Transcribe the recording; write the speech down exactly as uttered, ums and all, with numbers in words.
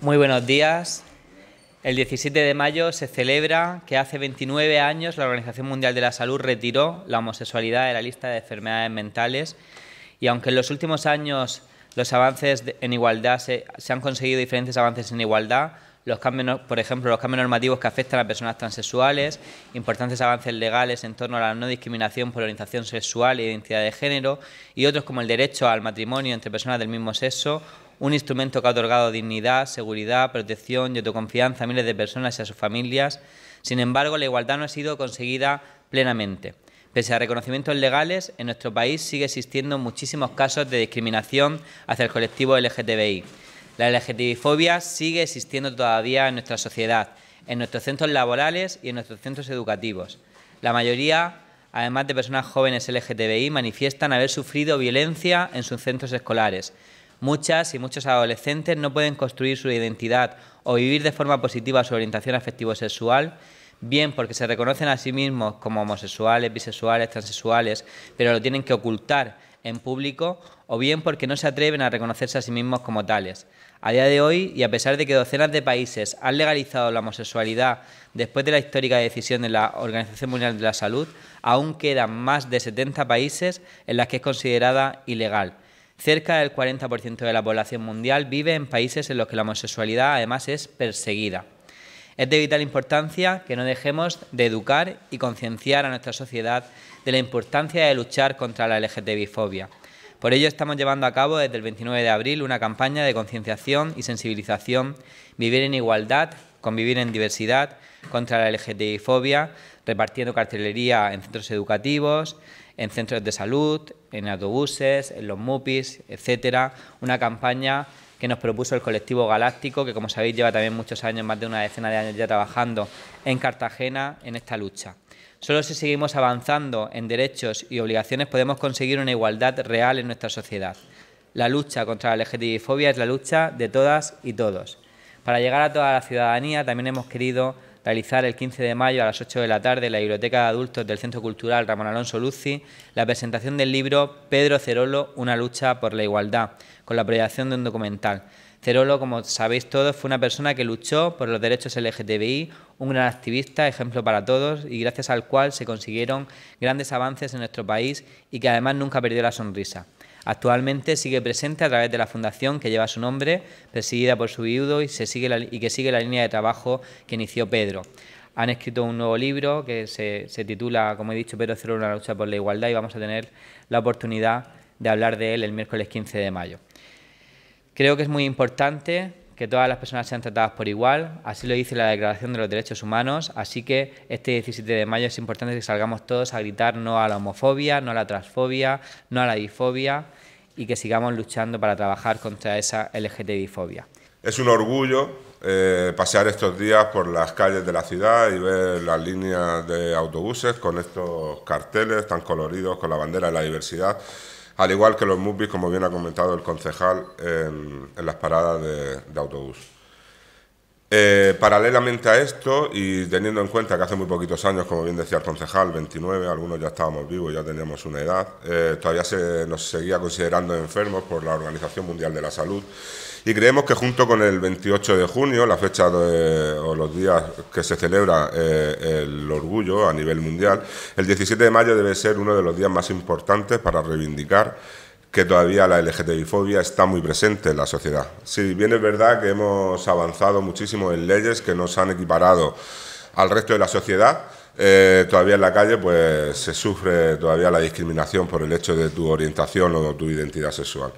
Muy buenos días. El diecisiete de mayo se celebra que hace veintinueve años la Organización Mundial de la Salud retiró la homosexualidad de la lista de enfermedades mentales, y aunque en los últimos años los avances en igualdad se, se han conseguido diferentes avances en igualdad, los cambios, por ejemplo, los cambios normativos que afectan a personas transexuales, importantes avances legales en torno a la no discriminación por orientación sexual e identidad de género, y otros como el derecho al matrimonio entre personas del mismo sexo, un instrumento que ha otorgado dignidad, seguridad, protección y autoconfianza a miles de personas y a sus familias. Sin embargo, la igualdad no ha sido conseguida plenamente. Pese a reconocimientos legales, en nuestro país sigue existiendo muchísimos casos de discriminación hacia el colectivo L G T B I. La LGTBIfobia sigue existiendo todavía en nuestra sociedad, en nuestros centros laborales y en nuestros centros educativos. La mayoría, además de personas jóvenes L G T B I, manifiestan haber sufrido violencia en sus centros escolares. Muchas y muchos adolescentes no pueden construir su identidad o vivir de forma positiva su orientación afectivo-sexual, bien porque se reconocen a sí mismos como homosexuales, bisexuales, transexuales, pero lo tienen que ocultar en público, o bien porque no se atreven a reconocerse a sí mismos como tales. A día de hoy, y a pesar de que docenas de países han legalizado la homosexualidad después de la histórica decisión de la Organización Mundial de la Salud, aún quedan más de setenta países en las que es considerada ilegal. Cerca del cuarenta por ciento de la población mundial vive en países en los que la homosexualidad además es perseguida. Es de vital importancia que no dejemos de educar y concienciar a nuestra sociedad de la importancia de luchar contra la LGTBIfobia. Por ello estamos llevando a cabo desde el veintinueve de abril una campaña de concienciación y sensibilización, vivir en igualdad, convivir en diversidad, contra la LGTBIfobia, repartiendo cartelería en centros educativos, en centros de salud, en autobuses, en los MUPIs, etcétera. Una campaña que nos propuso el colectivo Galáctico, que como sabéis lleva también muchos años, más de una decena de años ya trabajando en Cartagena en esta lucha. Solo si seguimos avanzando en derechos y obligaciones podemos conseguir una igualdad real en nuestra sociedad. La lucha contra la LGTBIfobia es la lucha de todas y todos. Para llegar a toda la ciudadanía también hemos querido realizar el quince de mayo a las ocho de la tarde en la Biblioteca de Adultos del Centro Cultural Ramón Alonso Luzzi la presentación del libro Pedro Zerolo, una lucha por la igualdad, con la proyección de un documental. Zerolo, como sabéis todos, fue una persona que luchó por los derechos L G T B I, un gran activista, ejemplo para todos, y gracias al cual se consiguieron grandes avances en nuestro país y que además nunca perdió la sonrisa. Actualmente sigue presente a través de la fundación que lleva su nombre, presidida por su viudo y, se sigue la, y que sigue la línea de trabajo que inició Pedro. Han escrito un nuevo libro que se, se titula, como he dicho, Pedro Zerolo, una lucha por la igualdad, y vamos a tener la oportunidad de hablar de él el miércoles quince de mayo. Creo que es muy importante que todas las personas sean tratadas por igual, así lo dice la Declaración de los Derechos Humanos, así que este diecisiete de mayo es importante que salgamos todos a gritar no a la homofobia, no a la transfobia, no a la bifobia, y que sigamos luchando para trabajar contra esa LGTBIfobia. Es un orgullo eh, pasear estos días por las calles de la ciudad y ver las líneas de autobuses con estos carteles tan coloridos con la bandera de la diversidad, al igual que los MUPIs, como bien ha comentado el concejal, en, en las paradas de, de autobús. Eh, paralelamente a esto, y teniendo en cuenta que hace muy poquitos años, como bien decía el concejal, veintinueve, algunos ya estábamos vivos, ya teníamos una edad, eh, todavía se nos seguía considerando enfermos por la Organización Mundial de la Salud, y creemos que junto con el veintiocho de junio, la fecha de, o los días que se celebra eh, el orgullo a nivel mundial, el diecisiete de mayo debe ser uno de los días más importantes para reivindicar que todavía la LGTBIfobia está muy presente en la sociedad. Si bien es verdad que hemos avanzado muchísimo en leyes que nos han equiparado al resto de la sociedad, eh, todavía en la calle pues se sufre todavía la discriminación por el hecho de tu orientación o tu identidad sexual.